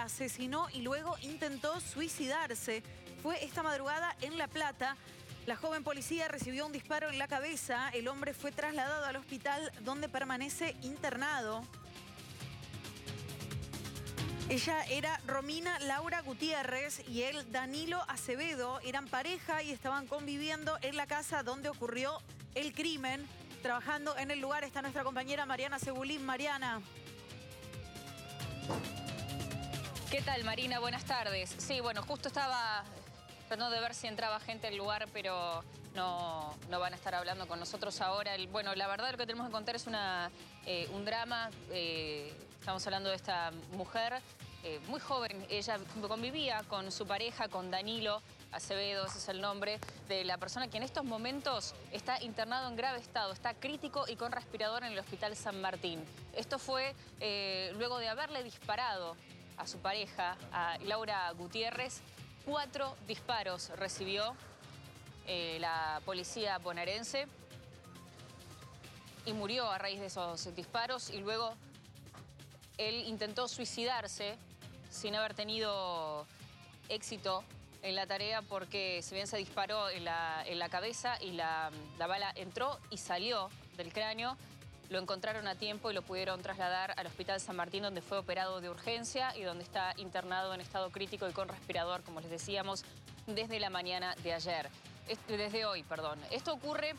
la asesinó y luego intentó suicidarse. Fue esta madrugada en La Plata. La joven policía recibió un disparo en la cabeza. El hombre fue trasladado al hospital donde permanece internado. Ella era Romina Laura Gutiérrez y él, Danilo Acevedo, eran pareja y estaban conviviendo en la casa donde ocurrió el crimen. Trabajando en el lugar está nuestra compañera Mariana Segulín. Mariana. ¿Qué tal, Marina? Buenas tardes. Sí, bueno, justo estaba tratando de ver si entraba gente al lugar, pero no van a estar hablando con nosotros ahora. Bueno, la verdad lo que tenemos que contar es un drama. Estamos hablando de esta mujer muy joven. Ella convivía con su pareja, con Danilo Acevedo, ese es el nombre de la persona que en estos momentos está internado en grave estado, está crítico y con respirador en el Hospital San Martín. Esto fue luego de haberle disparado a su pareja, a Laura Gutiérrez. 4 disparos recibió la policía bonaerense y murió a raíz de esos disparos, y luego él intentó suicidarse sin haber tenido éxito en la tarea, porque si bien se disparó en la cabeza y la bala entró y salió del cráneo, lo encontraron a tiempo y lo pudieron trasladar al Hospital San Martín, donde fue operado de urgencia y donde está internado en estado crítico y con respirador, como les decíamos, desde la mañana de ayer. Desde hoy, perdón. Esto ocurre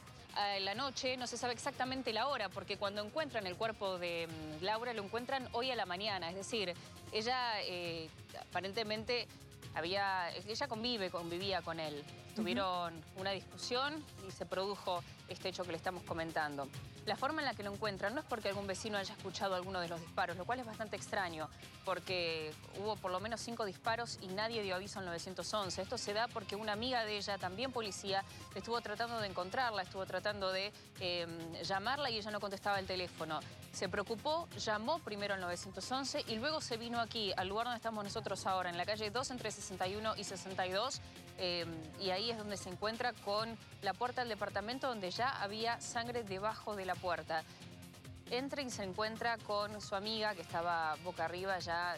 en la noche, no se sabe exactamente la hora, porque cuando encuentran el cuerpo de Laura, lo encuentran hoy a la mañana. Es decir, ella aparentemente... ella convivía con él. Tuvieron una discusión y se produjo este hecho que le estamos comentando. La forma en la que lo encuentran no es porque algún vecino haya escuchado alguno de los disparos, lo cual es bastante extraño, porque hubo por lo menos 5 disparos y nadie dio aviso al 911. Esto se da porque una amiga de ella, también policía, estuvo tratando de encontrarla, estuvo tratando de llamarla y ella no contestaba el teléfono. Se preocupó, llamó primero al 911 y luego se vino aquí, al lugar donde estamos nosotros ahora, en la calle 2 entre 61 y 62, y ahí es donde se encuentra con la puerta del departamento, donde ya había sangre debajo de la puerta. Entra y se encuentra con su amiga, que estaba boca arriba, ya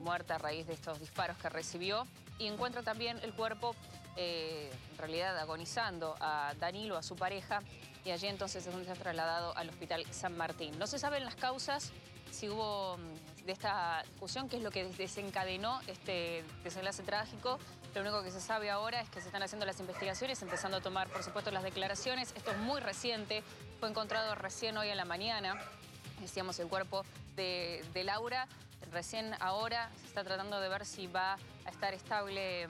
muerta a raíz de estos disparos que recibió, y encuentra también el cuerpo, en realidad agonizando, a Danilo, a su pareja, y allí entonces es donde se ha trasladado al Hospital San Martín. No se saben las causas, si hubo de esta discusión, qué es lo que desencadenó este desenlace trágico. Lo único que se sabe ahora es que se están haciendo las investigaciones, empezando a tomar, por supuesto, las declaraciones. Esto es muy reciente, fue encontrado recién hoy a la mañana, decíamos, el cuerpo de Laura. Recién ahora se está tratando de ver si va a estar estable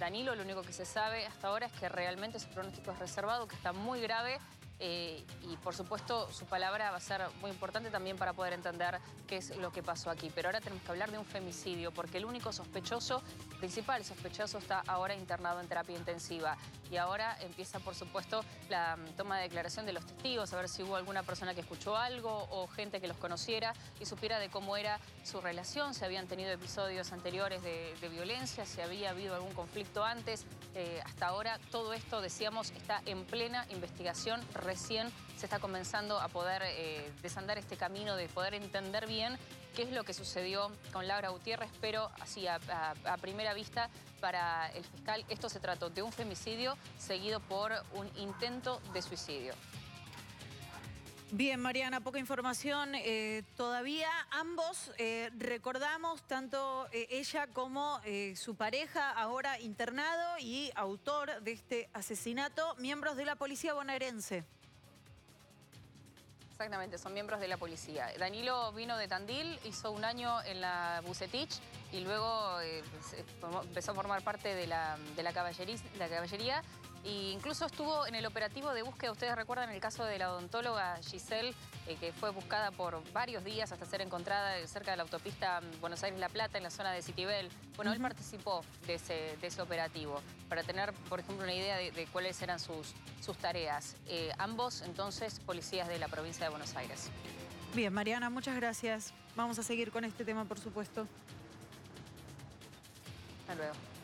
Danilo. Lo único que se sabe hasta ahora es que realmente su pronóstico es reservado, que está muy grave. Y, por supuesto, su palabra va a ser muy importante también para poder entender qué es lo que pasó aquí. Pero ahora tenemos que hablar de un femicidio, porque el único sospechoso, principal sospechoso, está ahora internado en terapia intensiva. Y ahora empieza, por supuesto, la toma de declaración de los testigos, a ver si hubo alguna persona que escuchó algo o gente que los conociera y supiera de cómo era su relación, si habían tenido episodios anteriores de violencia, si había habido algún conflicto antes. Hasta ahora todo esto, decíamos, está en plena investigación. Recién se está comenzando a poder desandar este camino de poder entender bien qué es lo que sucedió con Laura Gutiérrez, pero así a primera vista, para el fiscal, esto se trató de un femicidio seguido por un intento de suicidio. Bien, Mariana, poca información todavía. Ambos, recordamos, tanto ella como su pareja, ahora internado y autor de este asesinato, miembros de la policía bonaerense. Exactamente, son miembros de la policía. Danilo vino de Tandil, hizo un año en la Bucetich y luego empezó a formar parte de la caballería. E incluso estuvo en el operativo de búsqueda. Ustedes recuerdan el caso de la odontóloga Giselle, que fue buscada por varios días hasta ser encontrada cerca de la autopista Buenos Aires-La Plata, en la zona de Citibel. Bueno, él participó de ese operativo, para tener, por ejemplo, una idea de cuáles eran sus tareas. Ambos, entonces, policías de la provincia de Buenos Aires. Bien, Mariana, muchas gracias. Vamos a seguir con este tema, por supuesto. Hasta luego.